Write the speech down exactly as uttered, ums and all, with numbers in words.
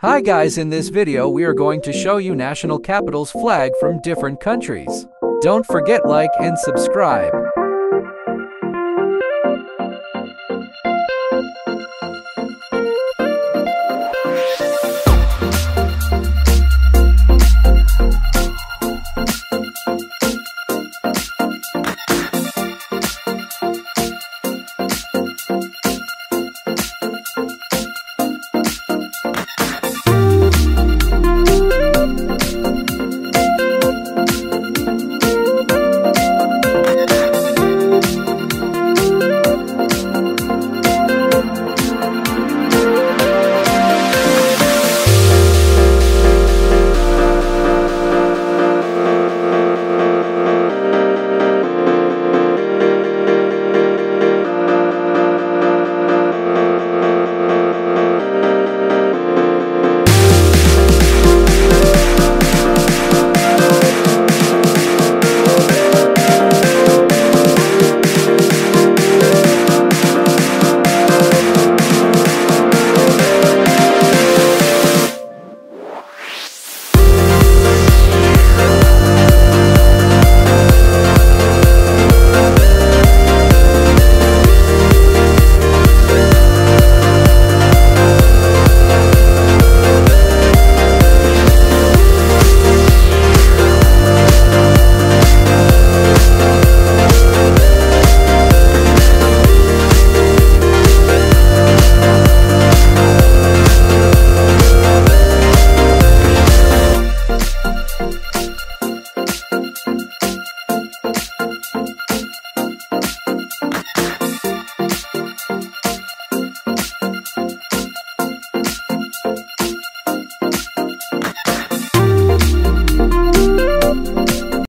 Hi guys, in this video we are going to show you national capitals flag from different countries. Don't forget like and subscribe.